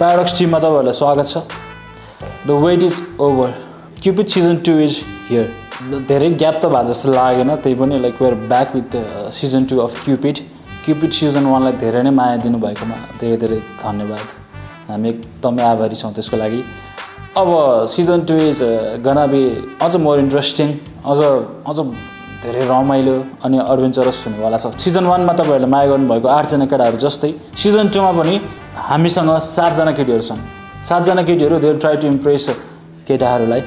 Paradox team, welcome to The wait is over. Cupid season 2 is here. There is a gap, like we are back with season 2 of Cupid. Cupid season 1 like there is maya dinu bhayekomaa धेरै धन्यवाद. हामी एकदमै आभारी छौं त्यसको लागि. अब season 2 is gonna be अझ more interesting, अझ धेरै रमाइलो अनि एडभेन्चरस हुनेवाला छ. Season 1 मा तपाईहरुले माया गर्नु भएको 8 जना केटाहरु जस्तै season 2 मा पनि हामीसँग 7 जना केटीहरु छन्. 7 जना केटीहरु they try to impress केटाहरुलाई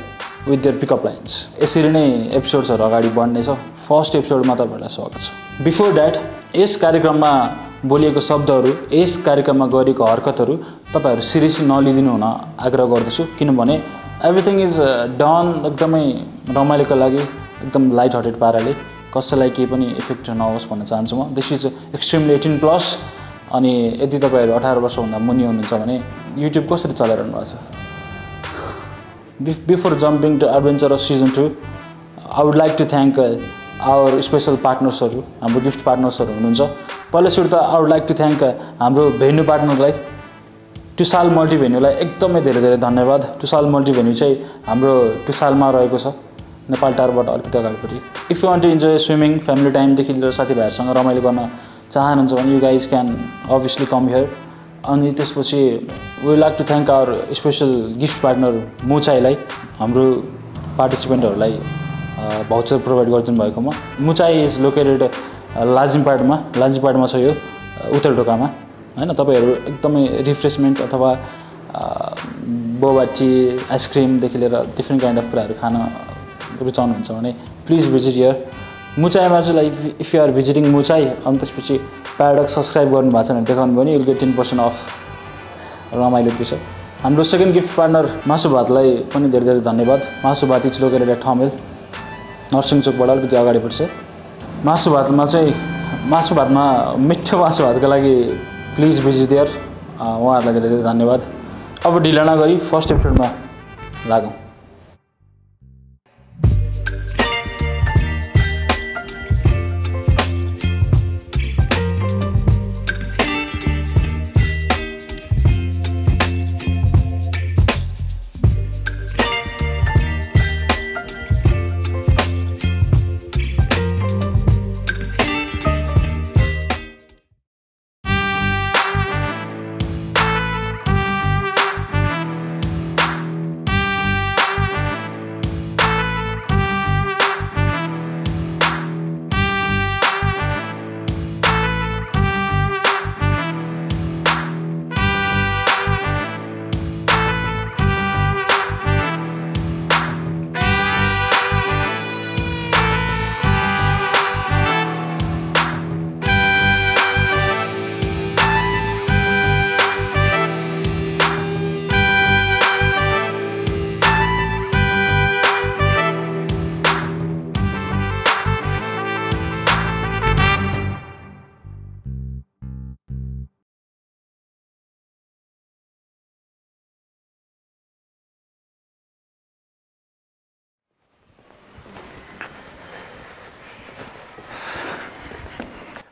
with their pickup lines. यसरी नै एपिसोडहरु अगाडि बढ्ने छ. फर्स्ट एपिसोडमा तपाईहरुलाई स्वागत छ. Before that यस कार्यक्रममा बोलिएको शब्दहरु, यस कार्यक्रममा गरेको हरकतहरु तपाईहरु सिरियसली नलिदिनु हुन आग्रह गर्दछु किनभने एभ्रीथिङ इज डन एकदमै रमाइलोको लागि एकदम लाइट हार्टेड पाराले कसैलाई केही पनि इफेक्ट नहोस् भन्न चाहन्छु म. This is extremely 18+. अनि यदि तपाईहरु 18 वर्ष भन्दा मुनि हुनुहुन्छ भने YouTube कसरी चलाइरहनु भएको छ. Before jumping to Adventurous Season 2, I would like to thank our special partners haru, hamro gift partners haru hununcha. Pahila sura ta I would like to thank hamro venue partner lai, Tushal Multivenue lai ekdamai धेरै धेरै धन्यवाद. Tushal Multivenue चाहिँ हाम्रो तुसालमा रहेको छ, नेपाल टारबाट अलिकति अगाडिपट्टि. If you want to enjoy swimming, family time देखि लिएर साथीभाइहरुसँग रमाइलो गर्न चाहनुहुन्छ भने you guys can obviously come here. अनि त्यसपछि we would like to thank our special gift partner Moo Chai lai, हाम्रो पार्टिसिपेन्टहरुलाई भाउचर प्रोवाइड गर्दिनु भएकोमा. Moo Chai is located Lajimpadma छ यो उत्तर ढोकामा हैन. तपाईहरु एकदमै रिफ्रेशमेन्ट अथवा बोबा टी आइसक्रिम देखि लिएर डिफ्रेन्ट काइन्ड अफ कुराहरु खान रुचाउनुहुन्छ भने please visit here Moo Chai मा चाहिँ. If you are visiting Moo Chai अनि त्यसपछि प्याराडक्स सब्स्क्राइब गर्नु भएको छ भने देखाउनु भने you'll get 10% off. रमाइलो त्यो छ. हाम्रो सेकेन्ड गिफ्ट पार्टनर मासु भातलाई पनि धेरै धेरै धन्यवाद. Masu Bhat is located at Thamel Narsingh चोकबाट अलिकति अगाडिपट्टि छ. मासु भातमा मिठो मासु भातको लागि प्लिज भिजिट देयर. उहाँहरूलाई धेरै धेरै धन्यवाद. अब ढिला नगरी फर्स्ट एपिसोडमा लागौँ.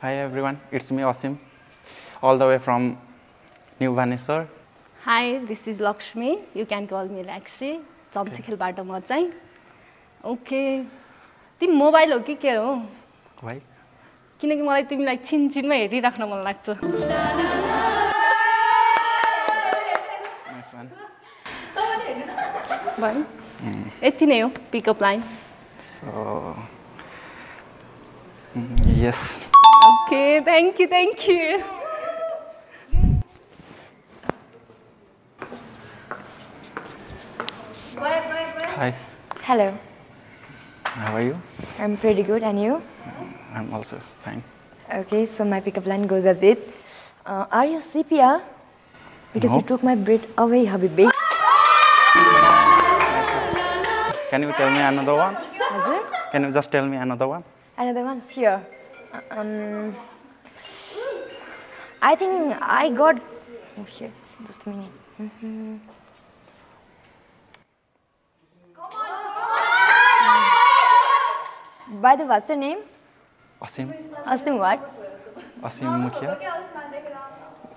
Hi everyone, it's me Asim, all the way from New Bhaneswar. Hi, this is Lakshmi. You can call me Laxi. Chamsikhel bata ma chai. Okay. Tim mobile ho ki ke ho? Why? Kinaki malai timilai chin chin ma heri rakhna man lagcha. Nice one. Bye. Yati nai ho pickup line. So yes. Okay, thank you. Hi. Hello. How are you? I'm pretty good, and you? I'm also fine. Okay, so my pickup line goes as it. Are you CPR? Because you took my breath away, Habibi. Can you tell me another one? Hazir? Can you just tell me another one? Another one? Sure. I think I got... Oh, shit. Just a minute. Mm-hmm. Come on, come on! By the way, what's your name? Asim. Asim what? Asim Mukhiya.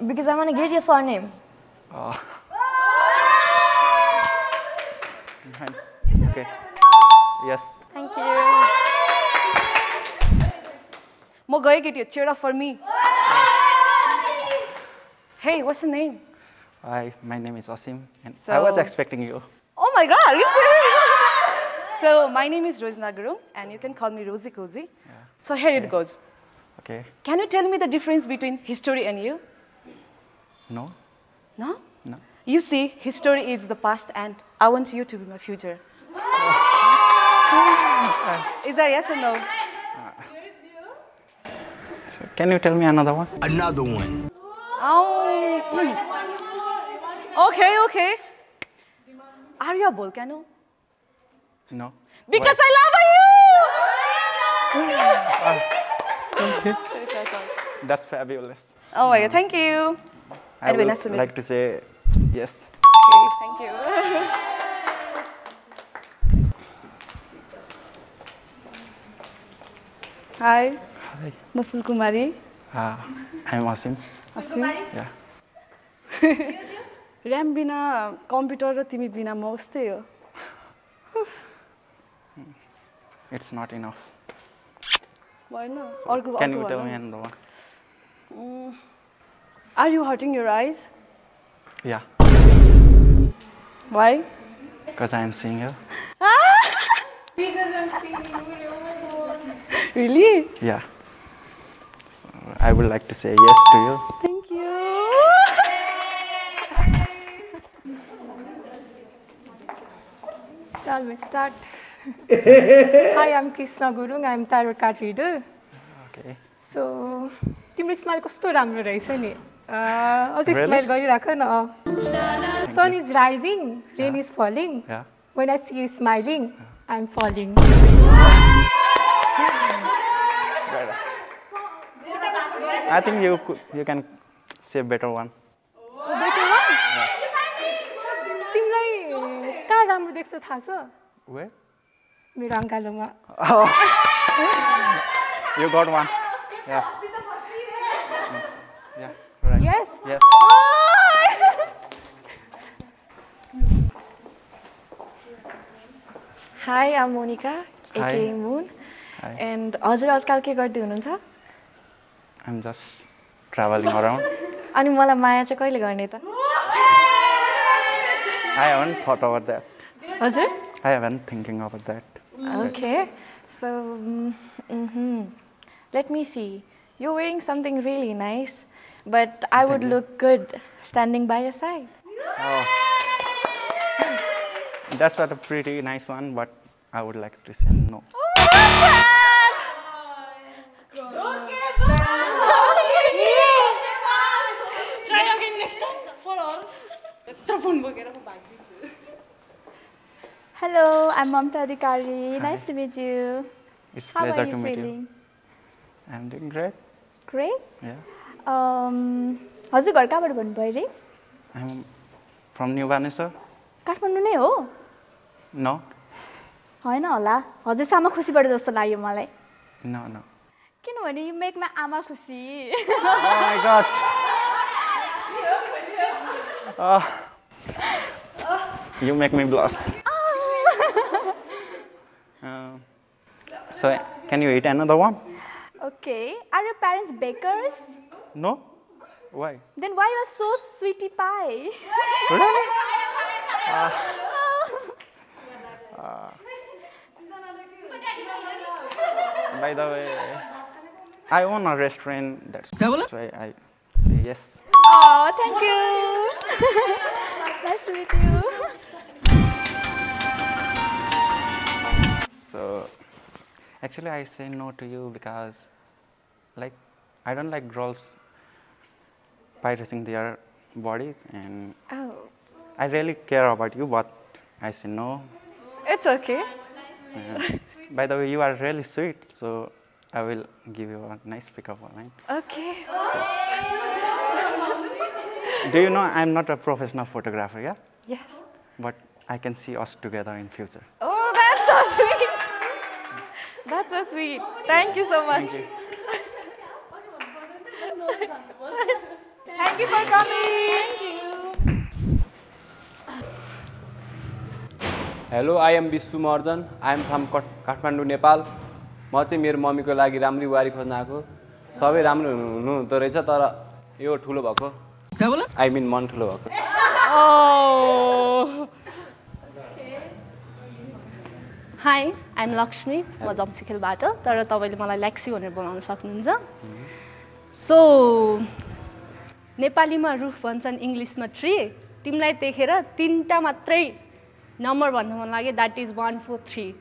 Because I want to get your surname. Okay. Yes. Thank you. Mo gaye get you. Cheer up for me. Hey, what's your name? Hi, my name is Asim, and I was expecting you. Oh my God! So my name is Rozina Gurung, and you can call me Rosie Cozy. Yeah. So here it goes. Okay. Can you tell me the difference between history and you? No. No? No. You see, history is the past, and I want you to be my future. Is that yes or no? So can you tell me another one? Another one. Oh. Okay, okay. Are you a volcano? No. Because why? I love you! That's fabulous. Oh my God, thank you. I would nice like to say yes. Okay, thank you. Hi. Hi. I'm Fulkumari. I'm Asim. Asim? Yeah. RAM bina computer ra timi bina ma ustai ho. It's not enough. Why not? So can you tell me another one? Are you hurting your eyes? Yeah. Why? Because I am seeing you. Because I'm seeing you. Really? Yeah. So I would like to say yes to you. Thank you. So I will start. Hi, I'm Kisna Gurung. I'm tarot card reader. Okay. So, timro smile kasto ramro raicha ni. Aujai smile garirakha na. Sun is rising, rain is falling. Yeah. When I see you smiling, I'm falling. I think you can say a better one. Better one? Yeah. Where? Oh. You got one. Yeah. Yeah. Right. Yes? Yes. Oh! Hi, I'm Monika, aka Moon. Hi. And Ajay Askal ke gardi hununcha? I'm just traveling around. Ani mala maya chai kaile garne ta? I haven't thought about that. Was it? I haven't thinking about that. Okay. So, let me see. You're wearing something really nice, but I would look good standing by your side. Oh. That's not a pretty nice one, but I would like to say no. Hello, I'm Mamata Adhikari. Nice to meet you. It's a pleasure to meet you. I'm doing great. Great? Yeah. How's your girl? I'm from New Vanesar. Kathmandu ne ho? No. Hoy na hola. How's your ama khushi bade dosto lagyo malai? No, no. Kinabhane you make my ama khushi. Oh my God. You make me blush. So, can you eat another one? Okay. Are your parents bakers? No. Why? Then why you are so sweetie pie? Really? By the way, I own a restaurant. That's why I say yes. Oh, thank you. Nice to meet you. So, actually I say no to you because, like, I don't like girls pirating their bodies, and I really care about you, but I say no. It's okay. By the way, you are really sweet, so I will give you a nice pickup line. Okay. So, Do you know I'm not a professional photographer, yeah? Yes. But I can see us together in future. Oh, that's so sweet. That's so sweet. Thank you so much. Thank you for coming. Hello, I am Bishu Maharjan. I am from Kathmandu, Nepal. I am here for my mom. I am here for my mom. I mean, Montalo. Oh. Hi, I'm Lakshmi. I'm from Sikhelbata. So, Nepali ma roof bhancha, English ma tree. Timlai dekhera tinta matrai number bhanna man lage. That is 1, 4, 3.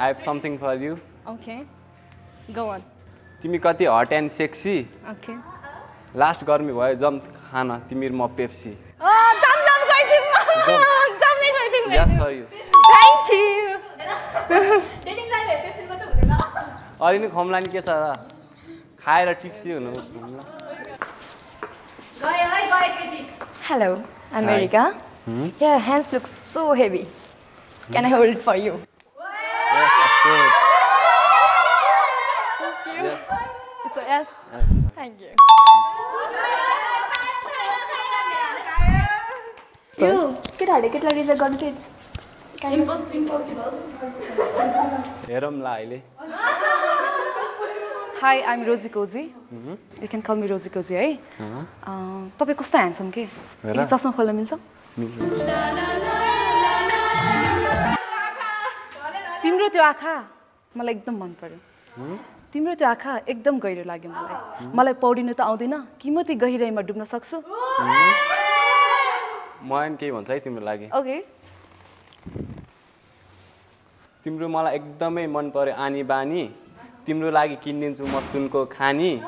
I have something for you. Okay, go on. Timi kati hot and sexy. Okay. Last garmi bhayo jam khana timir ma Pepsi. Oh, jam jam koi timma. Jam nai koi timma. Yes for you. Thank you. Dating time Pepsi ma ta hunena. Ari ni khomlani ke cha ra? Hello, I'm Erica. Hmm? Your hands look so heavy. Can I hold it for you? Yes, of course. Thank you. Yes. It's a yes. Yes. Thank you. You, impossible. Hi, I'm Rosie Cozy. You can call me Rosie Cozy, eh? Toh you are handsome, ke? Vera? It's awesome, khola milta? Milta. Timro tyo aakha, malai ekdam man paryo. Timro tyo aakha, ekdam gahiro lagyo malai. Malai paudinu ta aaudina, kimati gahiraima dubna sakchu. Ma ani kehi bhancha hai timro lagi. Okay. Timro malai ekdamai man paryo ani bani. Timro lagi kindinchu ma sunko khani.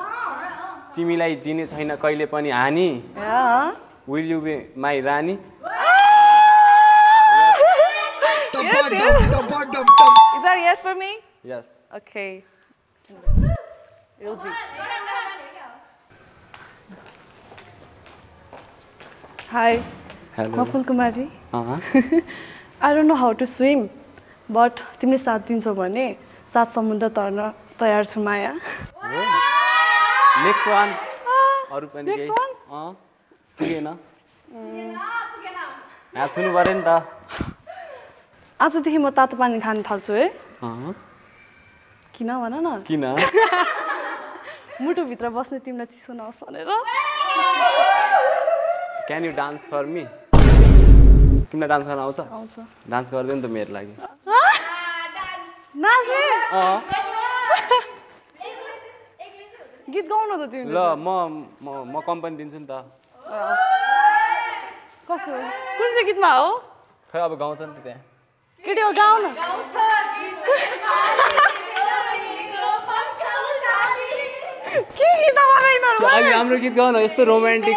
Timilai dine chaina kaile pani hani. Yeah. Will you be my rani? Yes, is that a yes for me? Yes. Okay. Rosie. Hi. Hello. I'm Fulkumari. I don't know how to swim, but timle 7 din chha bhane 7 samundar tarna तयार छु माया. Next one. अरु पनि गए. Next one. पुगेन. पुगेन. यहाँ सुन्नु पर्यो नि त. आजदेखि म तातो पानी खान थाल्छु है. किन भन न? किन? मुटु भित्र बस्ने तिमीलाई चिसो नहोस् भनेर. Can you dance for me? तिमीलाई डान्स गर्न आउँछ? आउँछ. डान्स गर्दै नि त मेरो लागि. नाच्ने? गीत गाउनु त तिमीले. ल म कम्पनी दिन्छु नि त. कस्तो कुन चाहिँ गीतमा हो? खै अब गाउँछ नि त्यहाँ. केटी हो गाउन. गाउँछ गीत. के गीत बनाइन र? अलि राम्रो गीत गाउन यस्तो रोमान्टिक.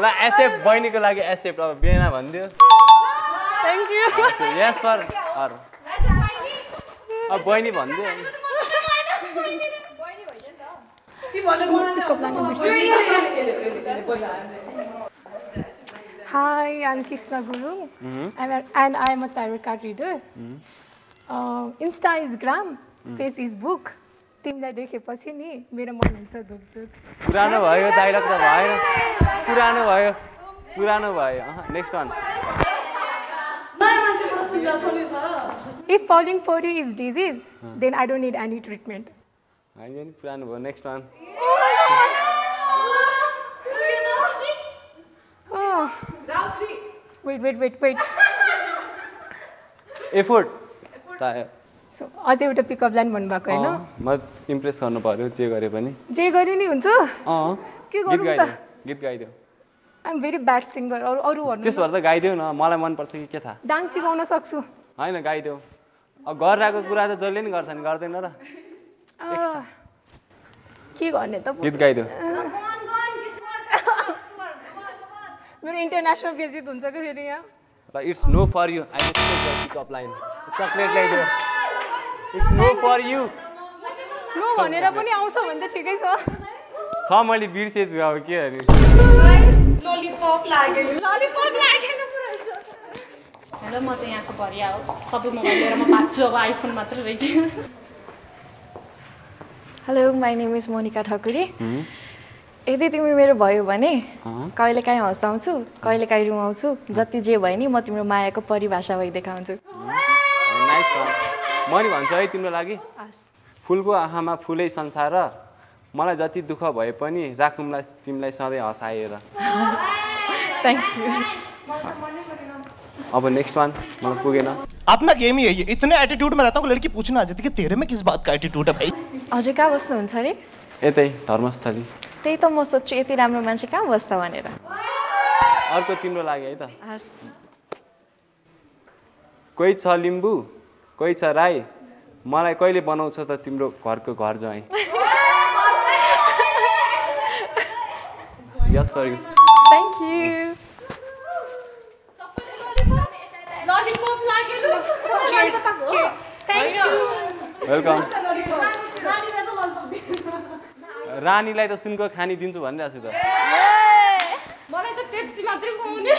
ल एसेप बहिनीको लागि एसेप अब बेना भन्दियो. Thank you. Yes for her. अब बहिनी भन्दियो. Hi, I'm Kisna Gurung, and I'm a tarot card reader. Insta is gram, face is book. तिमलाई देखेपछि नि मेरो मन हुन्छ दुख-दुख. पुरानो भयो डायलग त भयो. पुरानो भयो. पुरानो भयो. Next one. If falling for you is disease, then I don't need any treatment. I need to plan for next one. Round 3. Wait. Effort. So, आज एउटा पिकअप लाइन भन्नु भएको हैन? म इम्प्रेस गर्न पर्यो जे गरे पनि. जे गरे नि हुन्छ? के गर्नु त? गीत गाइदेऊ. I am very bad singer. अरु भन्नु. त्यस भएर त गाइदेऊ न. मलाई मन पर्छ कि के थाहा. डान्स सिकाउन सक्छु. हैन गाइदेऊ. अब गरिरहेको कुरा त जल्लै नि गर्छन् गर्दैन र. के गर्ने त? गीत गाइदेऊ. मेरो इन्टरनेशनल बेजित हुन्छ के फेरि यहाँ. ल it's no for you. I just pick up line. Chocolate ल्याइदेऊ. It's no for you. No, भनेर पनि आउँछ भन्दै ठिकै छ। छ मैले बिर्सेछु अब के अनि। ललिपप लागेन पुरा छ। हेलो म चाहिँ यहाँको भरिया हो। सबै मोबाइल लिएर म बाच्छु अब आइफोन मात्र रहेछ। Hello my name is Monika Thakuri. यदि तिमी मेरो भयो भने कहिले काहीँ हँसाउँछु, कहिले काहीँ रुवाउँछु, जति जे भए नि म तिम्रो मायाको परिभाषा भई देखाउँछु। नाइस हो। मैले भन्छु है तिम्रो लागि। फुलको आँखामा फुलै संसार, मलाई जति दुःख भए पनि राखौँला तिमीलाई सधैँ हँसाएर। Thank you. अब नेक्स्ट वान मलाई पुगेन। अपना गेम ही है ये, इतने एटीट्यूड में रहता हूँ लड़की पूछना आ जाती कि तेरे में किस बात का एटीट्यूड है भाई। अझै कहाँ बस्नुहुन्छ अरे? यतै धर्मस्थली। त्यही त म सोच्छु यति राम्रो मान्छे कहाँ बस्छ भनेर। अर्को तिम्रो लागि है त। कोही छ लिम्बू, कोही छ राई, मलाई कहिले बनाउँछ त तिम्रो घरको घर ज्वाइँ। Yes for you. Thank you. Lollipop लागेलु। Cheers cheers. Thank you. Welcome. रानीलाई त सुनको खानी दिन्छु भनिरहेछु त। मलाई त पेप्सी मात्रै खुवाउने।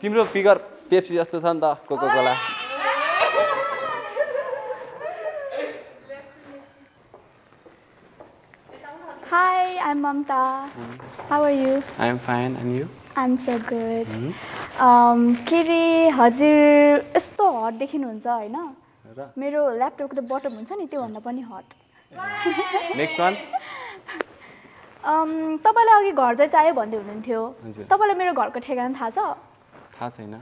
तिम्रो फिगर पेप्सी जस्तो छ नि त, Coca Cola. Hi, I'm Momta. How are you? I'm fine, and you? I'm so good. Kiri, Hajir, it's so hot. Dekhinuhuncha haina? Mero laptop ko bottom huncha ni, tyo bhanda pani hot. Next one. Tapailai agi ghar jai chahiyo bhandai hununthiyo. Tapailai mero gharko thegana thaha cha? Thaha chaina.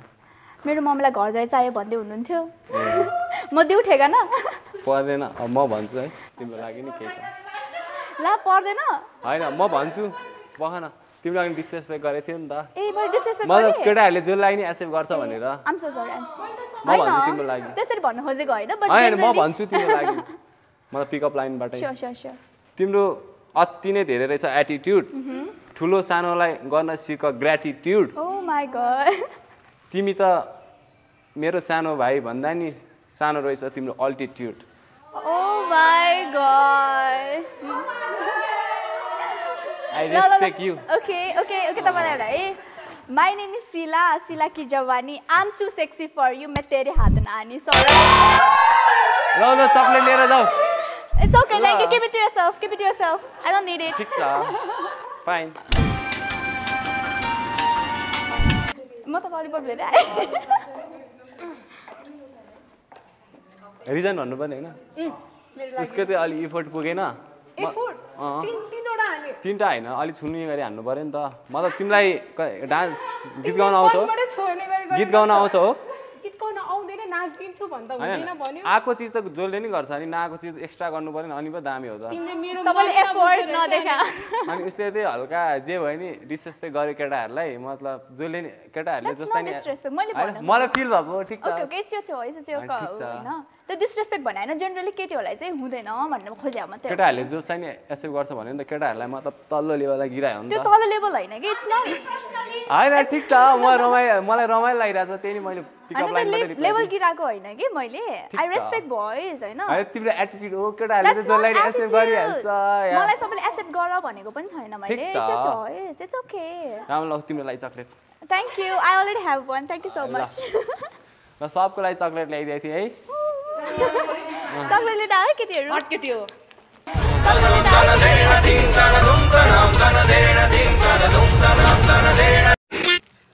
Mero mammalai ghar jai chahiyo bhandai hununthiyo. Ma diu thegana? Pardena, ma bhanchu hai. Timro lagi ni kehi cha? ला पर्दैन हैन म भन्छु बखन तिम्रो लागि disrespect गरे थिए नि त। ए म डिसरेस्पेक्ट गरे म केटाहरुले जो लाइन एक्सेप्ट गर्छ भनेर। आइ एम सो सरी। म भन्छु तिम्रो लागि त्यसरी भन्न खोजेको हैन बट हैन म भन्छु तिम्रो लागि मलाई पिक अप लाइन बाटै। Sure sure sure. तिम्रो अति नै धेरै रहेछ एटिट्युड। ठुलो सानोलाई गर्न सिक ग्रेटिट्युड। Oh my god. तिमी त मेरो सानो भाइ भन्दा नि सानो रहेछ तिम्रो altitude. Oh my god! I respect you. Okay, okay, okay. Tamara, right? My name is Sila. Sila ki Jawani. I'm too sexy for you. मैं तेरे हाथ ना आनी. Sorry. लो लो चॉकलेट ले रहा हूँ. It's okay. Thank you. Keep it to yourself. Keep it to yourself. I don't need it. ठीक था. Fine. मैं तो कॉलेज पहुँच रहा है. रिजन भन्नुपर्ने हैन त्यसको चाहिँ अलि इफोर्ट पुगेन इफोर्ट तीनवटा हाने तीनटा हैन अलि छुन्ने गरी हान्नु पर्यो नि त मतलब तिमीलाई डान्स गीत गाउन आउँछ गीत गाउन आउँछ हो गीत गाउन आउँदैन नाच दिन्छु भन्दा हुँदैन भन्यो आको चीज त जोलले नि गर्छ अनि नाको चीज एक्स्ट्रा गर्नु पर्यो नि अनि पो दामी हो त तिमीले मेरो तपाईले एफर्ट नदेखा अनि उसले चाहिँ हल्का जे भयो नि डिसरेस्पेक्ट गरे केटाहरुलाई मतलब जोलले नि केटाहरुले जस्तै नि मलाई फिल भएको ठीक छ okay okay it's your choice it's your call हैन त डिसरेस्पेक्ट भने हैन जनरली केटीहरुलाई चाहिँ हुँदैन भनेर खोजेको मात्रै केटाहरुले जो चाहिँ एक्सेप्ट गर्छ भने नि त केटाहरुलाई मतलब तल्लो लेभललाई गिरायो नि त त्यो तल्लो लेभल हैन के इट्स नॉट हैन ठीक छ म मलाई रमाइलो लागिराछ त्यही नि मैले पिक अप लाइन मात्रै लेभल गिराको हैन के मैले आई रेस्पेक्ट बॉयज हैन हैन तिम्रो एटिट्युड हो केटाहरुले त जसलाई एक्सेप्ट गरिहाल्छ यार मलाई सबैले एक्सेप्ट गर भनेको पनि छैन मैले इट्स चोइस इट्स ओके राम्रो लाग्यो तिम्रो लागि chocolate thank you I already have one thank you so much म सबको लागि चकलेट ल्याइदिए थिए है चकलेटले त है केटीहरु हट केटी हो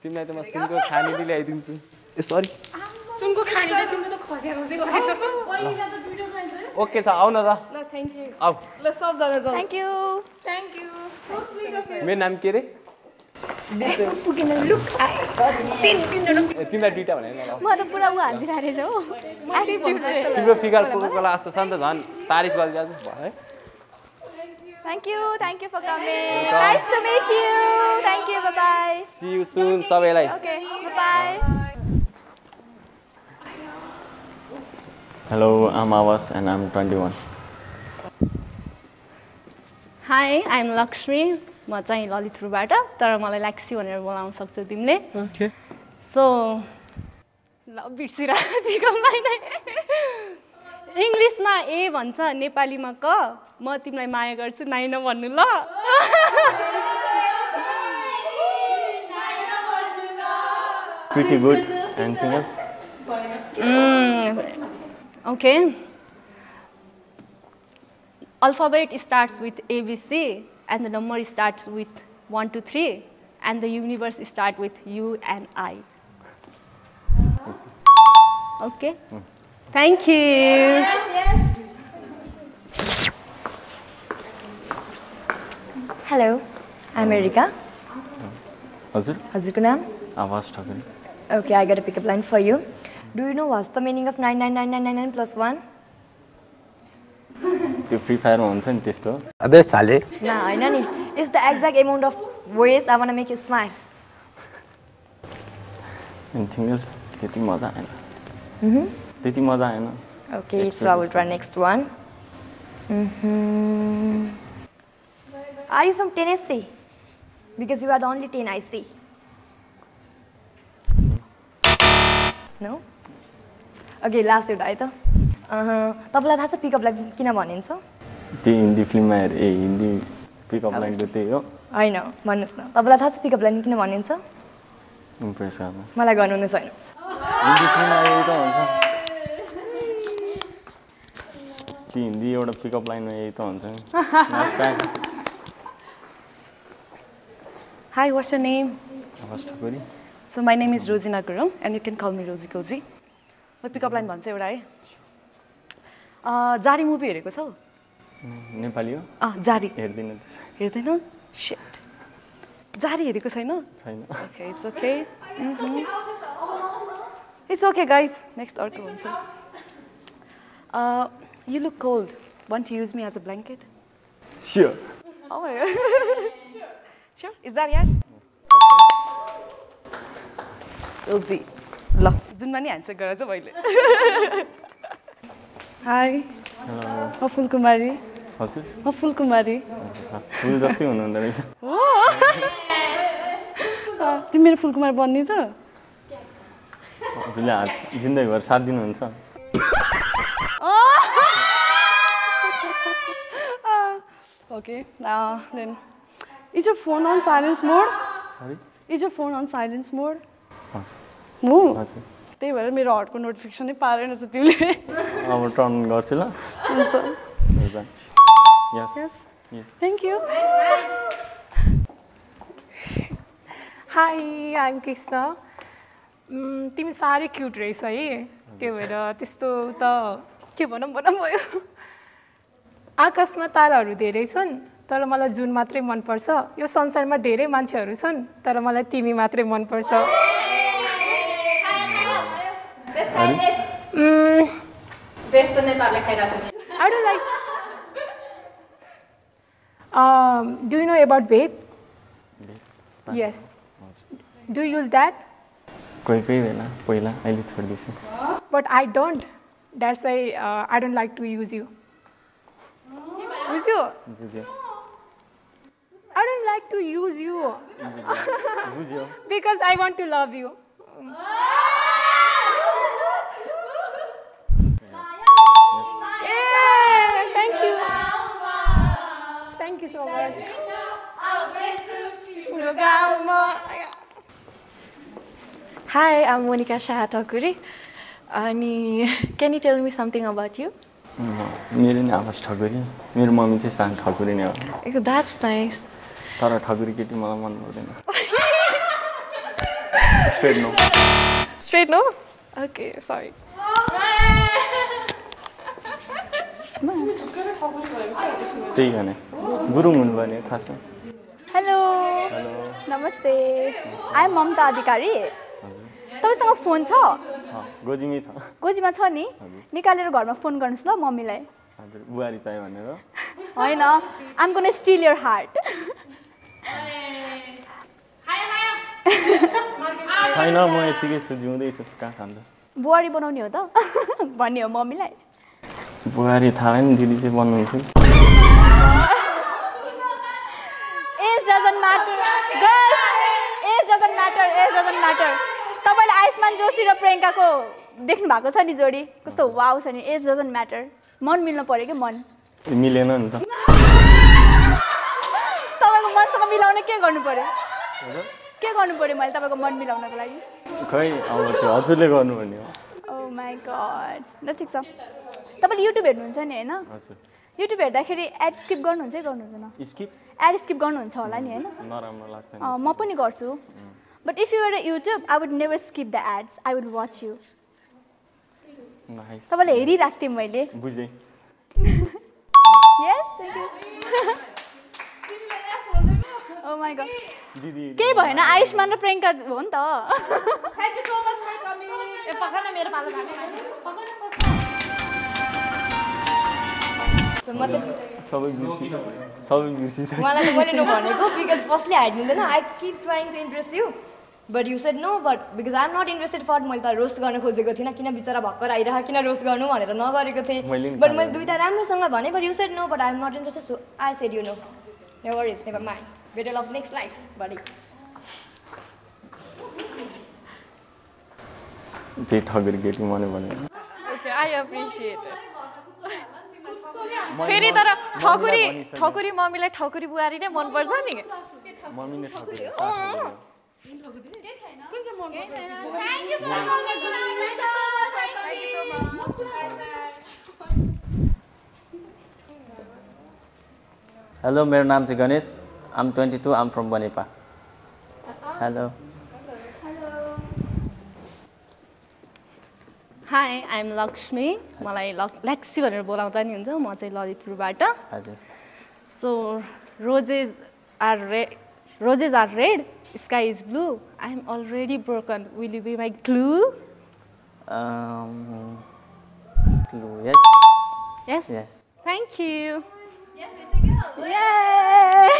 तिमीलाई त म सुनको खानी ल्याइदिन्छु ए सरी सुनको खानी त तिमीले त खोजेर गर्छौ पहिला त भिडियो छैन ओके छ आउ न त ल थ्यांक यू आउ ल सबजना जाऊ थ्यांक यू मेरो नाम के रे लुक तिमीलाई दुईटा भने म त पुरा उ हान्दिरा रहेछ हो तिम्रो फिगर कोकोकोला जस्तो छ नि त झन् तारिफ गरिरहेको छु भयो है thank you for coming nice to meet you thank you bye bye see you soon सबैलाई okay bye hello I'm Aawash and आइम 21 हाई आइम लक्ष्मी म चाहिँ ललितपुरबाट तर मलाई लक्ष्मी भनेर बोलाउन सक्छौ तिमीले ओके सो ल बिर्सिरा pickup line English ma A vancha, Nepali ma K. Ma timlai maya garchu, naina bhannu la. Pretty good. Anything else? Okay. Alphabet starts with A, B, C, and the number starts with 1, 2, 3, and the universe starts with U and I. Okay. Thank you. Yes, yes. Hello, I'm Erica. Hazir ko naam? Aavash Thakuri. Okay, I got a pickup line for you. Do you know what's the meaning of 999999 plus 1? The free fire mountain testo. Abe sale. No. It's the exact amount of ways I want to make you smile. Anything else? Okay, so I will try next one. Are you from Tennessee? Because you are the only teen I see. No? Okay, last one. Tabla has a pickup like Kinamon, so? The Hindi film, a Hindi pickup like the Teo. I know, Manus now. Tabla has a pickup like Kinamon, so? Impressive. Malagon is I know. The Hindi or the pickup line, eight on. Hi, what's your name? So, my name is Rozina Gurung, and you can call me Rosie Cozy. What pickup line one say, right? Jari movie, Erica. Nepali? Jari. Erdina? Shit. Jari, Erica, I know. Okay, it's okay. It's okay, guys. Next orca one. You look cold. Want to use me as a blanket? Sure. Oh my God. Sure. Sure. Is that yes? Rosie, love. Zunmani answer kara cha bhaile. Hi. Hello. I'm Fulkumari. What's it? I'm Fulkumari. Full just you know that is. Oh. You mere Fulkumari banni tha? Dile aaj jindagi bhar 7 din huncha. Okay. Now then, is your phone on silence mode? Sorry. Is your phone on silence mode? No. They were my order for notification. Parents are still there. I will turn Godzilla. Yes. Yes. Yes. Thank you. Nice. Hi, I'm Kisna. Team is all cute race, right? They were this to the. What? आकाशमा ताराहरू धेरै छन् तर मलाई जुन मात्रै मन पर्छ यो संसारमा धेरै मान्छेहरू छन् तर मलाई तिमी मात्रै मन पर्छ बेस्ट नेपालले खाइराछ I don't like do you know about vape? Yes. Do you use that? कोही बेला पहिला अहिले छोड्दिछु But I don't. That's why I don't like to use you. Use you? I don't like to use you. Because I want to love you. Yeah, thank you. Thank you so much. Hi, I'm Monika Shah Thakuri. Can you tell me something about you? No, I'm Aavash Thakuri. My mom is Asim Mukhiya. That's nice. Tara Thakuri kiti mala man bordena. Straight no. Straight no? Okay, sorry. Hello. Hello. Namaste. I'm Mamata Adhikari. तपाईसँग phone छ? छ, गोजीमै छ। गोजीमा छ नि? निकालेर घरमा phone गर्नुस् ल मम्मीलाई। हजुर, बुहारी चाहियो भनेर। हैन, I'm going to steal your heart. छैन म यतिकै छु जिउँदै छु कहाँ खान्छ? बुहारी बनाउने हो त? भन्ने हो मम्मीलाई। बुहारी थाहा नि दिदी चाहिँ बनाउनुहुन्छ। It doesn't matter. Girls, it doesn't matter. It doesn't matter. तपाईले आइसमान जोशी र प्रियंका को देख्नु भएको छ नि जोडी कस्तो वाउ छ नि एज डजन्ट म्याटर मन मिल्न पर्यो के मन मिलेन नि त तपाईको मनसँग मिलाउन के गर्नु पर्यो के गर्नु पर्यो मैले तपाईको मन मिलाउनको लागि खै अब त्यो हजुरले गर्नु भन्यो ओ माय गॉड नथिक छ तपाईले युट्युब हेर्नुहुन्छ नि हैन हजुर युट्युब हेर्दाखेरि एड स्किप गर्नुहुन्छ गर्नुहुँदैन स्किप एड स्किप गर्नुहुन्छ होला नि हैन नराम्रो लाग्छ नि म पनि गर्छु But if you were at YouTube, I would never skip the ads. I would watch you. Nice. तबले हेरी राख्ते मैले. बुझे. Yes, thank you. Oh my God. के भाई ना आयुष्मान र प्रियंका बोन तो. Thank you so much for coming. पकड़ना मेरे पाला था मेरे. पकड़ना पकड़ना. सब एक बिजी. वाला तो बोले no because firstly I didn't know. I keep trying to impress you. But you said no, but because I'm not interested for it, I roast garna khojeko thina kina bichara bhakkar airaha kina roast garnu bhanera nagareko thie but मैले दुईटा राम्रोसँग भने but you said no, but I'm not interested so I said you know. No worries, never mind. Better luck next life, buddy. They thagger get you mane bhane. Okay, I appreciate it. फेरि तर ठकुरी मम्मीलाई ठकुरी बुहारी नै मन पर्छ नि mummy नै ठकुरी के छैन कुन चाहिँ मन पर्छ थ्यांक यू फर मम्मी गुलाम so much thank you so much hello मेरो नाम चाहिँ Ganesh I am 22 I am from Banepa hello Hi, I'm Lakshmi. मलाई लक्सी भनेर बोलाउँदा नि हुन्छ म चाहिँ ललितपुरबाट हजुर So roses are red, sky is blue. I'm already broken. Will you be my glue? Glue. Yes. Yes. Yes. Thank you. Yes, it's a girl. Yay!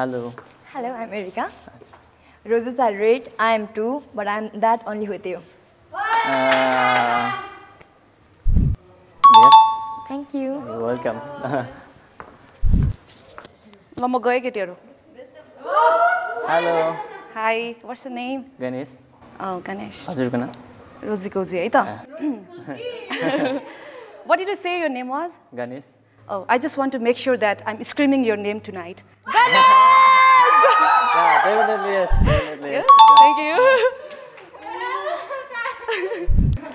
Hello. Hello, I'm Erica. Roses are red, I am too, but I'm that only with you. Yes. Thank you. You're welcome. Lama Goye Ketero. Hello. Hi, what's your name? Ganesh. Oh, Ganesh. Hazur Kana. Rosie Cozy, aita. What did you say your name was? Ganesh. Oh, I just want to make sure that I'm screaming your name tonight. Ganesh! Yeah, definitely yes, definitely yes. Yeah. Thank you.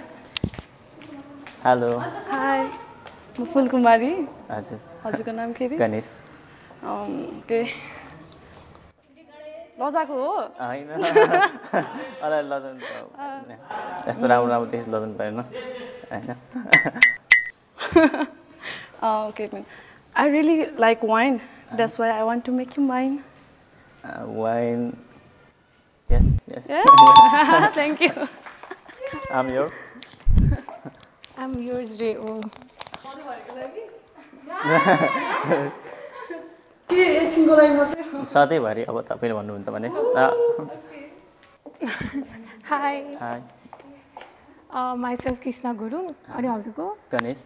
Hello. Hi. I'm Fulkumari. Ajay. What's your name? Ganesh. Okay. Loza ko. I know. Alright, Loza. That's the round. This Loza pair, na. I know. Okay, man. I really like wine. That's why I want to make you mine. Wine. Yes, yes. Yeah. Thank you. I'm yours, Rayo. Hi. Myself, Kisna Gurung. And how's Ganesh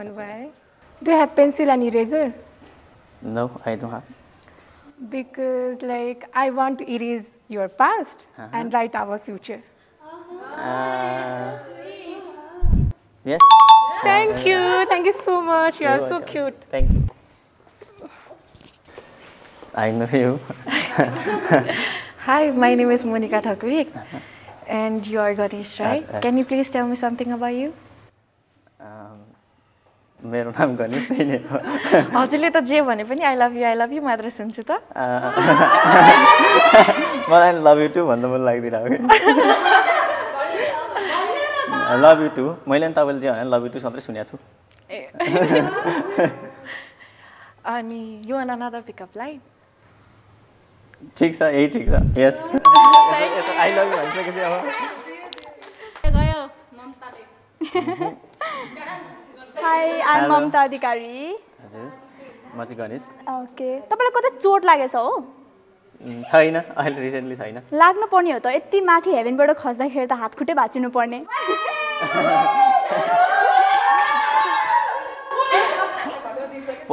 Manuvai. Do you have pencil and eraser? No, I don't have. Because, like, I want to erase your past and write our future. Yes. Thank you. Thank you so much. You are so cute. Thank you. I know you. Hi, my name is Monika Thakuri, and you are Ganesh, right? Can you please tell me something about you? मेरो नाम गणेश थिएन हजुरले त जे भने पनि आई लभ यु मात्र सुन्छु त म आई लभ यु टु भन्नु मन लागिरहेको आई लभ यु टु मैले नि तपाईले जे भने लभ यु टु सधैं सुनेको छु अनि you one another pickup line ठीक छ यस आई लभ यु भनिसकेपछि अब गयो ममताले Hi, I'm Mamata Adhikari. Hello. I'm Ganesh. Okay. Tapale kota chot lagesa ho? Chaina. I recently chaina. Lagnu parne ho ta etti mathi heaven bata khajda khera ta haat khute bachinu parne.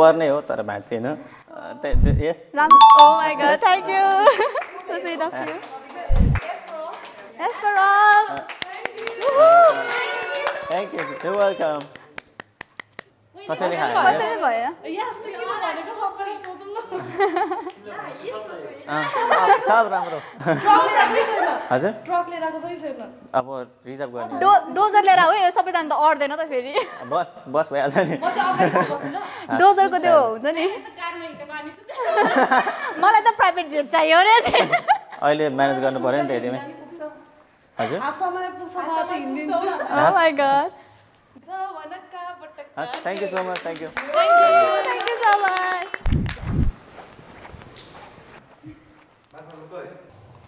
Parne ho tara bachina. Yes. Oh my God! Thank you. So sweet of you. Yes for all. Thank you. You're welcome. Fasal hai. Fasal hai ya. Yes. Saad ramro. Truck le rakhi sena. Hazar. Truck le rakhi sena. Ab reserve garni. Dozer le rakho yo sabai danda order na ta feri. Bus bhai halcha ni. Macha order bus na. Dozer ko tyo huncha ni. Malai ta private jet chahiyo re. Aile manage garnu paryo ni tyatimai. Hazar. Asamai puchha bhate hindinchu. Oh my God. Thank you so much. Thank you. Thank you. Thank you so much.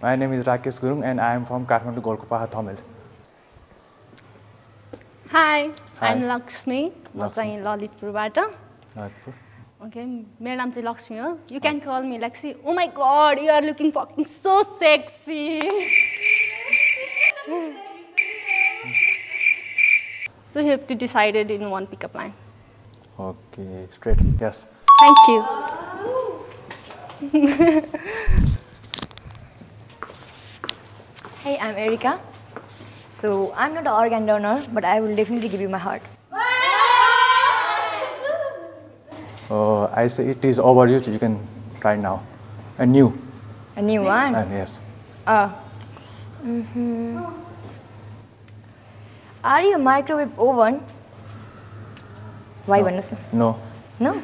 My name is Rakesh Gurung and I am from Kathmandu, Golkopaha, Tamil. Hi. I'm Lakshmi. I'm from Lalit Prabhat. Okay, my name is Lakshmi. You can call me Lexi. Oh my God, you are looking fucking so sexy. So you have to decide it in one pickup line. Okay, straight. Yes. Thank you. Hey, I'm Erica. So I'm not an organ donor, but I will definitely give you my heart. Oh, I say it is overused. You can try now. A new. A new one. Yes. Are you a microwave oven? Why Vanasna? No. No?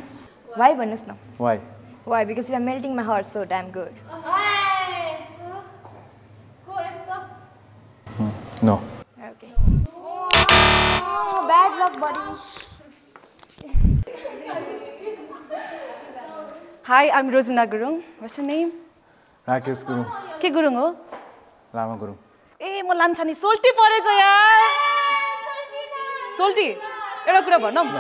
Why Vanasna? Why? Why? Because you are melting my heart so damn good. Why? No. Okay. Oh, bad luck, buddy. Hi, I'm Rozina Gurung. What's your name? Rakesh Gurung. What Gurung ho? Lama Gurung. Hey, I'm Lamchani. Salty pare cha yaar. Salty, era kura bhanau n.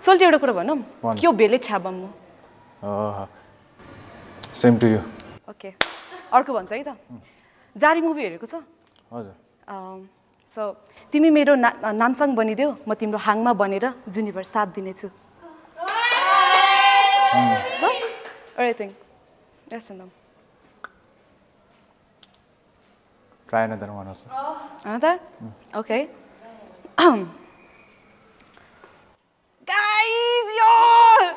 Salty euta kura bhanau n. Kyo bele chhabam mo. Same to you. Okay. Arko bhancha hai ta. Jari movie hereko cha? Hazar. So timi mero namsang banideu, ma timro hangma banera junibar saath dinechu. So everything. Yes and no. Try another one also. Another? Okay. Guys, y'all!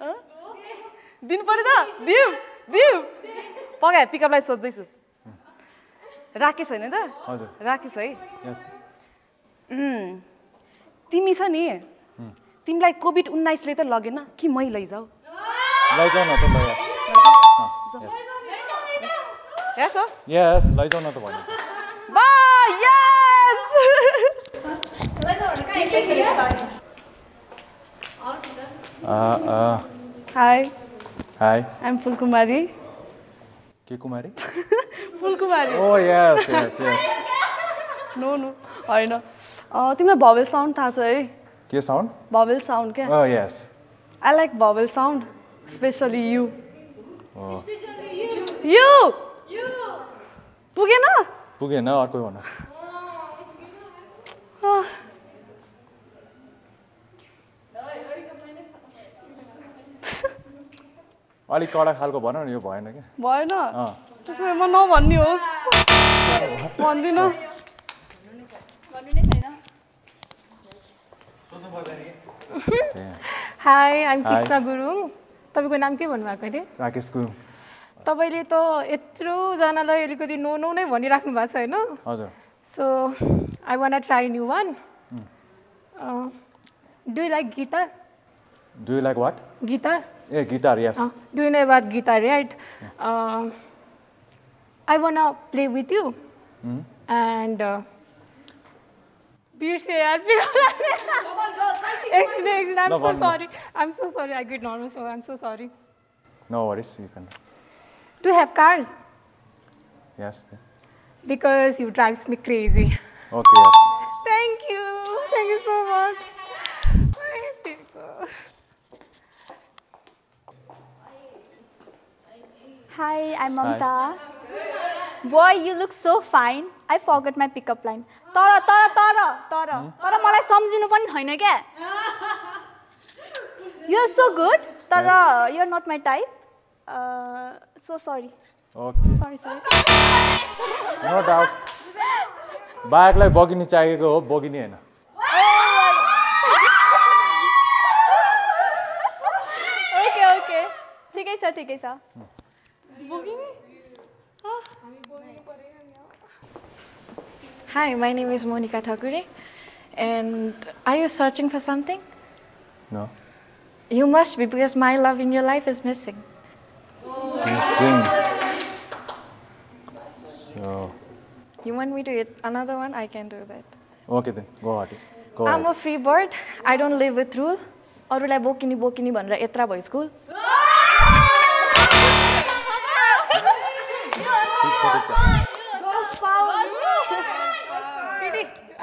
Huh? Din parida? Div! Pagai, pick up line sodhai chu. Rakesh haina ta? Hazar. Rakesh hai? Yes. Timi cha ni. Timlai COVID-19 le ta lagena ki mai laijau. Laijau na ta lajas. Yes. Yes, sir? Yes, Liza on the one. Bye! Yes! Hi. Hi. I'm Fulkumari. Kumari? Fulkumari. Oh, yes, yes, yes. No. I know. You have a vowel sound. What sound? Vowel sound. Oh, yes. I like vowel sound. Especially you. Oh. Especially you. You! You! Puge na, or koi bhanna. Ali kada khalko bhanna ni yo bhayena ke. Bhayena? Tasma ma na bhanni hos. Bhandina. Bhannu nai chaina. Sodhnu parda ni. Hi, I'm Kisna Gurung. Tapaiko naam ke bhannu bhako thyo? Rakesh Gurung. तपाईले त यत्रो जनालाई अलिकति no नै भनिराख्नु भएको छ हैन? हजुर. So I want to try a new one. Do you like guitar? Do you like what? Guitar? Yeah, guitar, yes. Do you know about guitar, right? I want to play with you. And बिर्से यार Excuse me, I'm so sorry. I'm so sorry. I get nervous, so I'm so sorry. No worries, you can. Do you have cars? Yes. Because you drives me crazy. Okay, yes. Thank you. Thank you so much. Hi, I'm Momta. Boy, you look so fine. I forgot my pickup line. Tara. You're so good. Tara, you're not my type. So sorry. Okay. Sorry. No doubt. Bag like bogini chahiye ko bogini hai na. Okay. Okay, sir. Bogini. Hi, my name is Monika Thakuri, and are you searching for something? No. You must be, because my love in your life is missing. So. You want me to eat another one? I can do that. Okay then, go ahead. I'm a free bird. I don't live with rule. Or will I bokini bhanera etra bhayo school?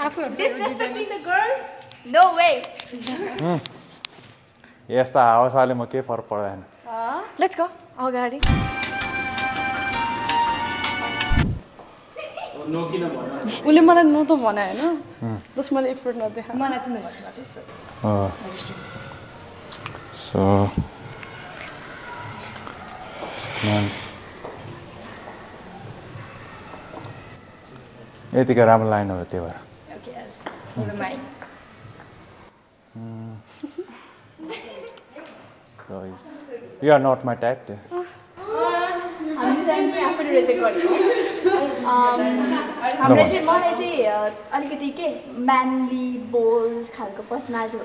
Disrespecting the girls? No way. Yes, the house I am okay for Paran. Let's go. Oh, Gadi. No, no, no, no. Just my effort, not the hand. So, man. I think I'm a line over there. Okay, yes. Never mind. So, yes. You are not my type, then. I'm just trying to have a reserve. Manly, bold, personality.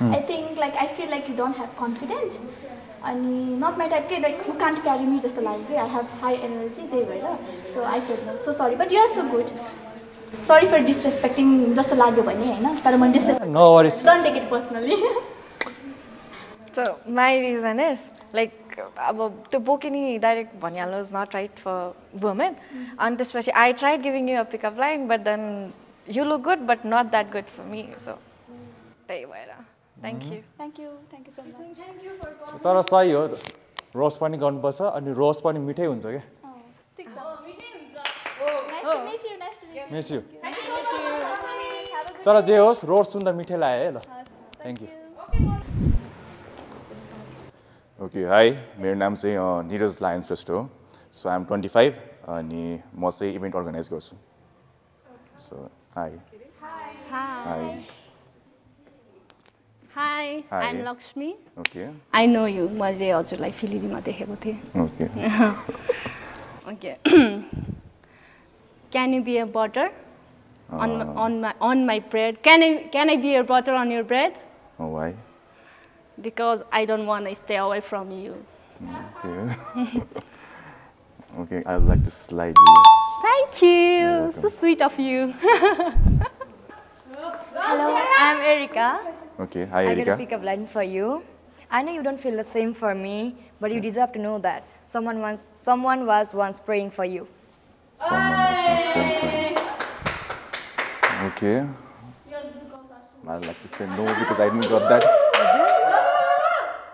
I think, like, I feel like you don't have confidence. And not my type, like, who can't carry me just a line. I have high energy, they were. So I said no. So sorry, but you are so good. Sorry for disrespecting just a line. No worries. Don't take it personally. So my reason is, like, the bokini direct banyalo is not right for women. And especially, I tried giving you a pickup line, but then you look good, but not that good for me. So, they were. Thank you so much. Thank you for coming. Tara sahi ho, roast pani garnu parcha ani roast pani mithai huncha ke. Nice to meet you. Thank you. Tara je hos roast sunda mithai laye la. Thank you. Okay, hi. Mero naam chahi Niraj Lion Shrestha ho. So I'm 25 ani ma chahi event organize garchu. So hi. Hi, I'm Lakshmi. Okay. I know you. Okay. Can you be a butter on my bread? Can I be a butter on your bread? Oh, why? Because I don't want to stay away from you. Okay. Okay, I would like to slide you. Thank you. So sweet of you. Hello, I'm Erica. Okay, hi Erica. I got a pickup line for you. I know you don't feel the same for me, but you deserve to know that. Someone was once praying for you. Okay. I would like to say no because I didn't got that.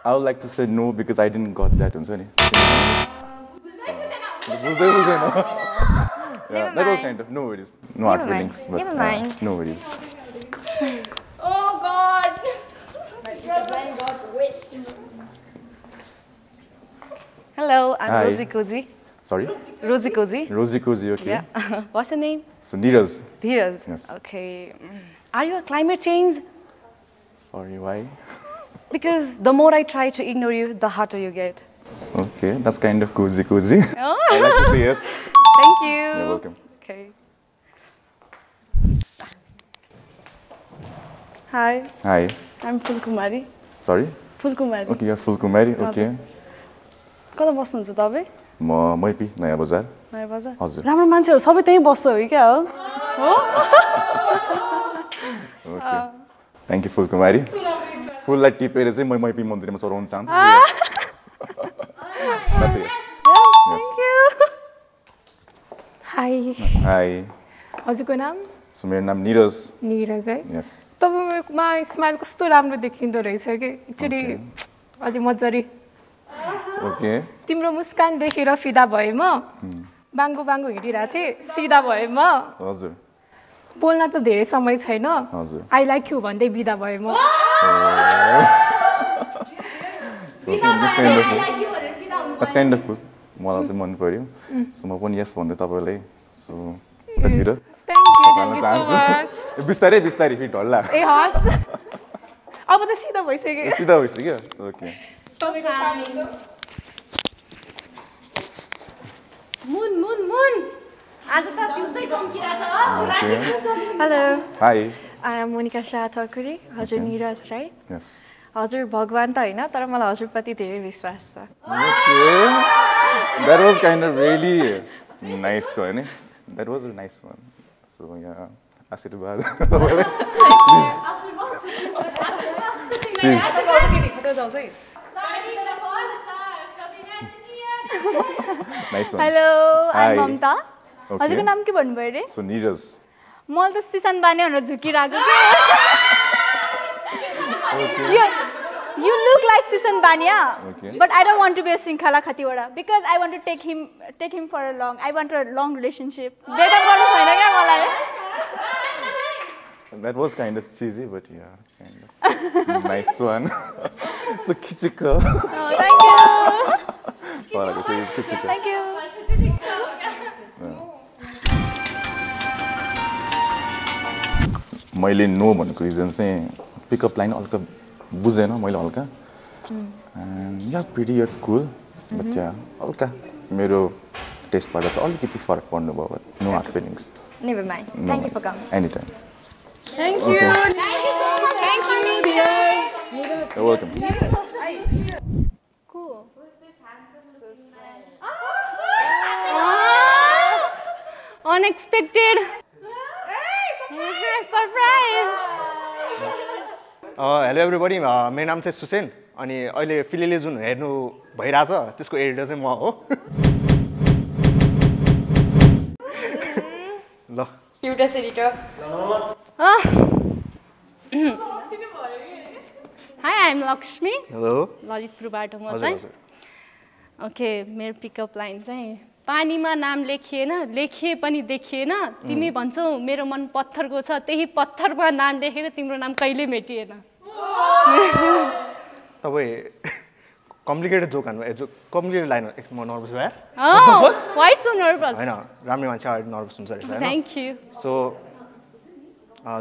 I would like to say no because I didn't got that. I'm sorry. Yeah, that was kind of, no worries. No hard feelings. Never mind. No worries. Hello, I'm Rosie Cozy. Sorry? Rosie Cozy. Rosie Cozy, okay. Yeah. What's your name? So, Dhiraz. Dhiraz? Yes. Okay. Are you a climate change? Sorry, why? Because the more I try to ignore you, the hotter you get. Okay, that's kind of cozy. Oh. I like to say yes. Thank you. You're welcome. Okay. Hi. I'm Fulkumari. Sorry? Fulkumari. Okay, you're Fulkumari. Okay. Where do you live? I'm in Naya Bazaar. Naya Bazaar? Yes. Everyone lives there. Okay. Thank you, Fulkumari. Full light tip is I'm in Naya Bazaar. I'm in Naya Bazaar. Yes. Thank you. Hi. What's your name? So, my name is Niraj. Niraj? Yes. So, my smile is so lovely. Actually, I'm sorry. Okay. Timro muskan dekhera fida bhayo ma. बांगो बांगो हिँडिरहेको थिए सिधा भए म हजुर बोल्न त धेरै समय छैन हजुर आई लाइक यु भन्दै बिदा भए म That's kind of cool. मलाई चाहिँ मन पर्यो सो म पनि यस भन्दै तपाईलाई सो त्यतितिर बिस्तारै बिस्तारै फेरि ढल्ला ए हस् अब त सिधा भइसक्यो ओके सबैको आमी मुन मुन मुन आज त दिउँसै चम्किराछ hello hi I am Monika Shah Thakuri हजुर निरज राइट यस हजुर भगवान त हैन तर मलाई हजुरप्रति धेरै विश्वास छ That was kind of really nice one. That was a nice one. So yeah, Asirvad. Please. Nice one. Hello, I'm Momta. Okay. What's your name? What is your name? So Niraj. Mall the season bane hanu jhuki rakheko. Okay. You look like Sisan Bania, okay. but I don't want to be a Sinkhala Khatiwada because I want to take him for a long. I want a long relationship. That was kind of cheesy, but yeah, kind of nice one. So Kichika. Oh, thank you. Thank you. मैले no भनेको reason चाहिँ pickup line Alka बुझेन मैले हल्का end yeah pretty yet कुल बच्चा हल्का मेरो टेस्टबाट चाहिँ अलिकति फरक पर्नु भयो no hard feelings never mind thank you for coming any time thank you so much thank you dear you are welcome को who is this handsome looking man unexpected a surprise Hello everybody, my name is Sushain and I am Philly Jun Hernu Bhairaja, this editor is me. Cutest editor. Hi, I am Lakshmi. Hello. Lalit Prabhat. Okay, my pickup line is पानी मा नाम लेखिएन लेखिए पनि देखिएन तिमी भन्छौ मेरो मन पत्थरको छ त्यही पत्थरमा नाम लेखेर तिम्रो नाम कहिले मेटिएन तपाईं कम्प्लिकेटेड जोक हान्नु ए जोक कम्प्लिकेटेड लाइन हो म नर्भस भए व्हाई सो नर्भस हैन राम्रो मान्छे नर्भस हुन्छ रे हैन thank you so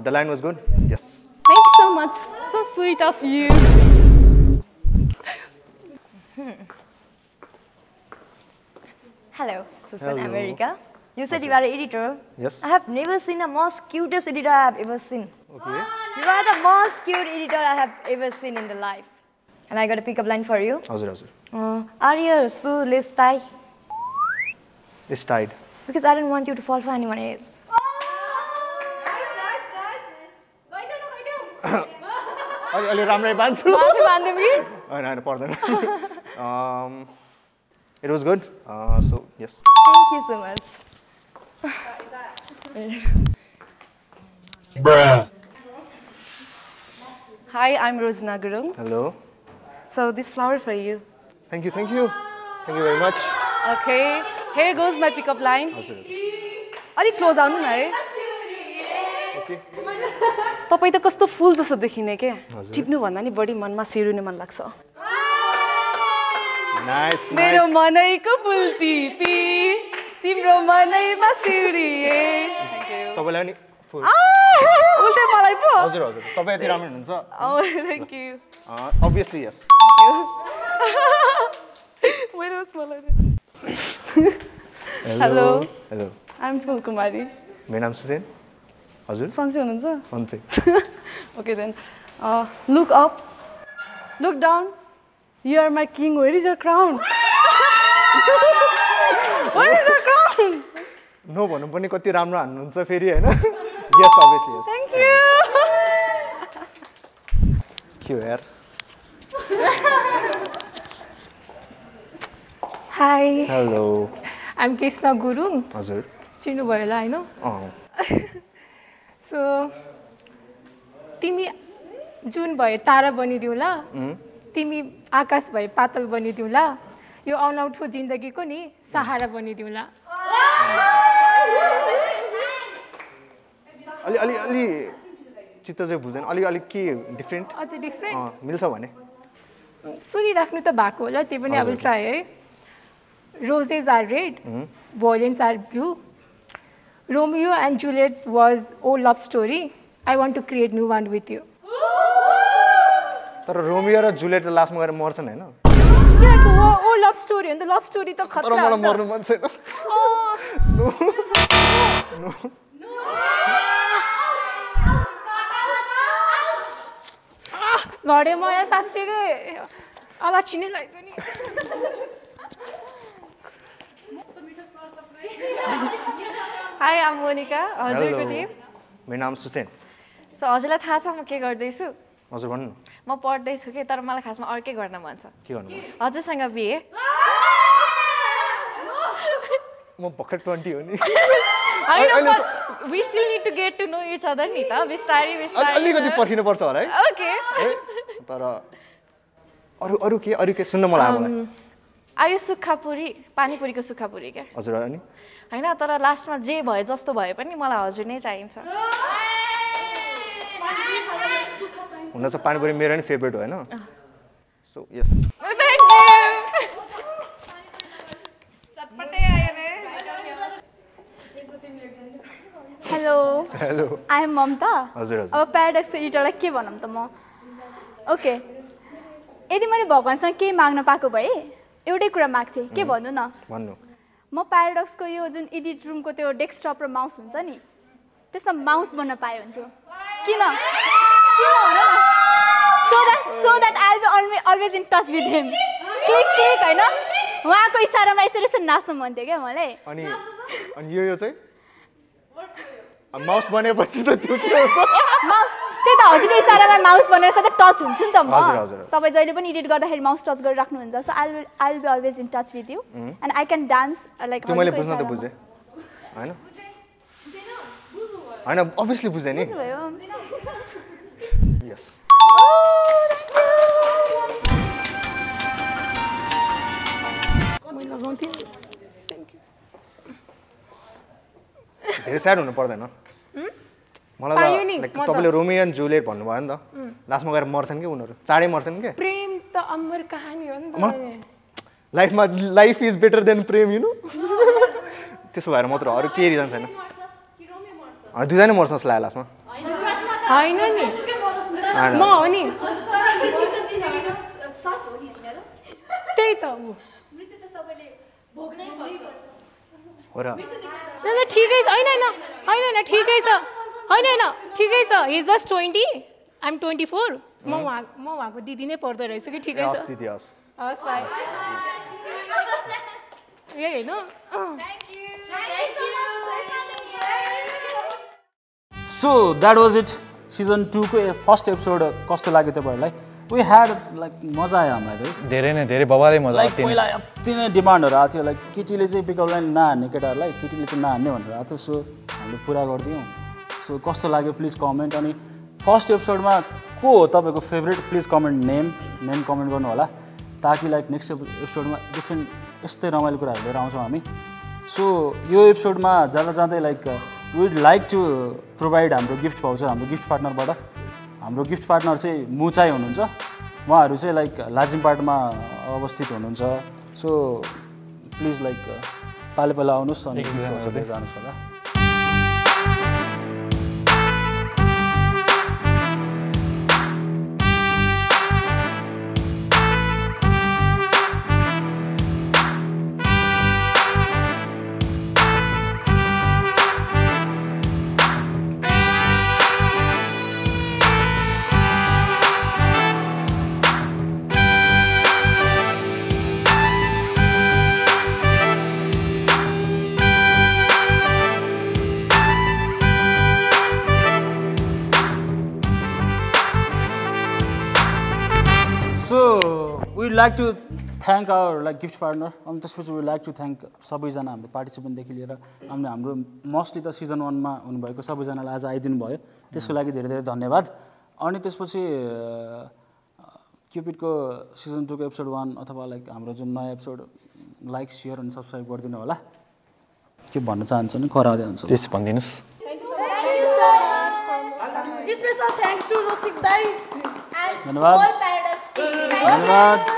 the line was good yes thank you so much so sweet of you Hello, Susan America. You said you are an editor. Yes. I have never seen a most cutest editor I have ever seen. Okay. You are the most cute editor I have ever seen in the life. And I got a pickup line for you. Arya Su Liz Tied. Liz Tied. Because I don't want you to fall for anyone else. Oh, nice. Ali Ramrai Bansu. Maafi bandemi. Aina pardaina. It was good. So yes. Thank you so much. Bruh. Hi, I'm Rozina Gurung. Hello. So this flower for you. Thank you. Thank you. Thank you very much. Okay. Here goes my pickup line. Ali close aanu na hai. Okay. Tapai ta kasto fool jaso dekhine ke. Tipnu bhanda ni body man ma sirune man lagcha. Nice, nice. मेरो मनैको Bulti P तिम्रो मनैमा सिउरिए thank you तपाईलाई नि full उल्टे मलाई पो हजुर हजुर तपाई यति राम्रो हुनुहुन्छ thank you obviously yes thank you मेरो मलाई hello hello I am Phulkumari मेरो नाम सुसेन हजुर सन्चै हुनुहुन्छ सन्चै okay then look up look down You are my king. Where is your crown? Where is your crown? No, but I'm not going Ramra announce a fairy, na? Yes, obviously yes. Thank you. QR. Hi. Hello. I'm Kisna Gurung. Azur. Chinu boyla, I know. Oh. So, Timi June boy Tara bani diola. तिमी आकाश भए पातल बनिदिउला यो अनआउटको जिन्दगीको नि सहारा बनिदिउला Ali ali ali चित्त चाहिँ बुझेन अलि अलि के डिफरेंट अझ डिफरेंट मिल्छ भने सुनि राख्नु त भएको होला त्यो पनि अब ट्राई है Roses are red, violets are blue. Romeo and Juliet was old love story. I want to create new one with you. तर रोमियो र जुलियट लास्ट मा गएर मर्छन् हैन त्यहाँको ओ लभ स्टोरी हो नि त लभ स्टोरी त खतरा तर मलाई मर्नु मन छैन नो नो नो लडे म यहाँ साच्चैको आला छिने लाइछु नि हाय आई एम मोनिका हजुरको टिम मेरो नाम सुसेन सो हजुरलाई थाहा छ म के गर्दै छु हजुर भन्नु म पढ्दै छु के तर मलाई खासमा अर्कै गर्न मन छ के गर्नु हजुरसँग बिहे म भर्खर 20 हो नि we still need to get to know each other नि त बिस्तारी बिस्तारी अलिकति पर्खिनु पर्छ होला है ओके तर अरु अरु के सुन्न मलाई आयो आयु सुक्खापुरी पानीपुरीको सुक्खापुरी के हजुर अनि हैन तर लास्टमा जे भए जस्तो भए पनि मलाई हजुर नै चाहिन्छ हुन त पानीपुरी मेरो नि फेभरेट हो हैन so yes thank you chatpate आयो रे hello hello I am Mamata हजुर हजुर अब प्याराडक्स एडिटरलाई के भनम त म ओके यदि मैले भगवानसँग के माग्न पाएको भए एउटै कुरा माग्थे के भन्नु न भन्नु म प्याराडक्सको यो जुन एडिट रुमको त्यो डेस्कटप र माउस हुन्छ नि त्यसमा माउस बन्न पाए हुन्थ्यो किन so that I'll be always in touch with him. Click click हैन उहाँको इशारामा यसरी नाच्न मन थियो के मलाई अनि यो चाहिँ माउस बनेपछि त त्यो के हो माउस त्यही त हजुरको इशारामा माउस बनेर सधैँ टच हुन्छ नि त म तपाई जहिले पनि एडिट गर्दाखेरि माउस टच गरेर राख्नु हुन्छ सो I'll be always in touch with you and I can dance like मैले बुझ्न त बुझे हैन बुझ्नु भयो हैन obviously बुझे नि yes धेरै स्याड हुनु पर्दैन मलाई त तपाईले रोमियो एन्ड जुलियट भन्नुभयो नि त लास्टमा गएर मर्छन् के उनीहरु चाँडै मर्छन् के प्रेम त अमर कहानी हो नि त लाइफमा लाइफ इज बेटर देन प्रेम यु नो त्यसो भएर मात्र अरु के रिजन छैन कि रोमियो मर्छ दुईजना नै मर्छ जसलाई लास्टमा हैन नि म हो नि त्यही त हो मृत्यु त सबैले भोग्नै पर्छ हो र न ठिकै छ हैन हैन हैन ठिकै छ हैन हैन ठिकै छ हि जस्ट 20 आई एम 24 म उहाँको दिदी नै पर्दै रहेछु कि ठिकै छ हस् दिदी हस् हस् भाइ ए हैन thank you so that was it season 2 को फर्स्ट एपिसोड कस्तो लाग्यो तपाईहरुलाई we had like मजा आयो हामीलाई धेरै नै धेरै बवालै मजा आयो पहिला अति नै डिमान्डहरु आथ्यो थियो लाइक केटीले चाहिँ पिकअप लाइन नहान्ने केटाहरुलाई केटीले चाहिँ नहान्ने भनेर आथ्यो सो हामीले पूरा गरिदियौँ सो कस्तो लाग्यो प्लिज कमेन्ट अनि फर्स्ट एपिसोडमा को हो तपाईको favourite please comment name comment गर्नु होला ताकि लाइक नेक्स्ट एपिसोडमा डिफ्रेन्ट यस्तै रमाइलो कुराहरू लिएर आउँछौँ हामी सो यो एपिसोडमा जाँदा जाँदै like would like to provide हाम्रो गिफ्ट पाउँछ हाम्रो गिफ्ट पार्टनरबाट हाम्रो गिफ्ट पार्टनर चाहिँ मू चाई हुनुहुन्छ उहाँहरू चाहिँ लाइक लाजिमपाटमा अवस्थित हुनुहुन्छ सो प्लिज लाइक पाले पाले आउनुहोस् अनि जानुहोस् होला Like to thank our like gift partner. Especially we like to thank सबैजना हाम्रो पार्टिसिपेन्ट देखि लिएर हाम्रो मोस्टली त सीजन 1 मा हुनुभएको सबैजनालाई आज आइदिनु भयो त्यसको लागि धेरै धेरै धन्यवाद अनि त्यसपछि क्युपिडको सीजन 2 को एपिसोड 1 अथवा लाइक हाम्रो जुन नयाँ एपिसोड लाइक शेयर अनि सब्स्क्राइब गरिदिनु होला के भन्न चाहन्छु नि खराउँदै हुन्छु त्यस भन्दिनुस thank you so much special thanks to Rosie दाइ एन्ड ऑल पैराडाइज धन्यवाद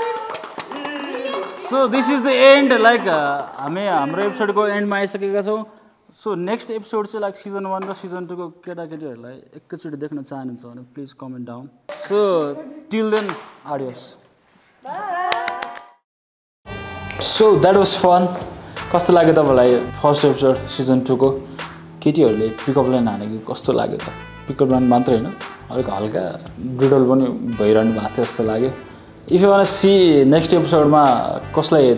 so this is the end like हामी हाम्रो एपिसोड को एन्डमा आइसकेका छौं सो नेक्स्ट एपिसोड चाहिँ लाइक सिजन 1 र सिजन 2 को केटाकेटीहरुलाई एकैचोटी देख्न चाहनुहुन्छ भने please comment down so till then adios bye so that was fun कस्तो लाग्यो तपाईलाई फर्स्ट एपिसोड सिजन 2 को केटीहरुले पिकअप लाइन हानेको कस्तो लाग्यो त पिकअप लाइन मात्र हैन हल्का हल्का ग्रिडल पनि भइरहनु भएको थियो जस्तो लाग्यो if you want to see next एपिसोडमा कसलाई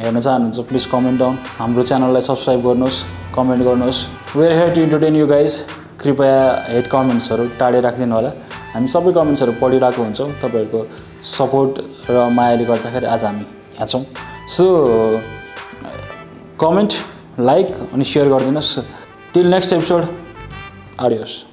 हेर्न चाहनुहुन्छ प्लिज कमेन्ट डाउन हाम्रो च्यानललाई सब्स्क्राइब गर्नुहोस् कमेन्ट गर्नुहोस् we are here to entertain you guys कृपया हेड कमेन्ट्सहरु टाढै राख्दिनु होला हामी सबै कमेन्ट्सहरु पढिरहेको हुन्छौं तपाईहरुको सपोर्ट र मायाले गर्दाखेरि आज हामी यहाँ छौं सो कमेन्ट लाइक अनि शेयर गर्दिनुस् टिल नेक्स्ट एपिसोड आडियोस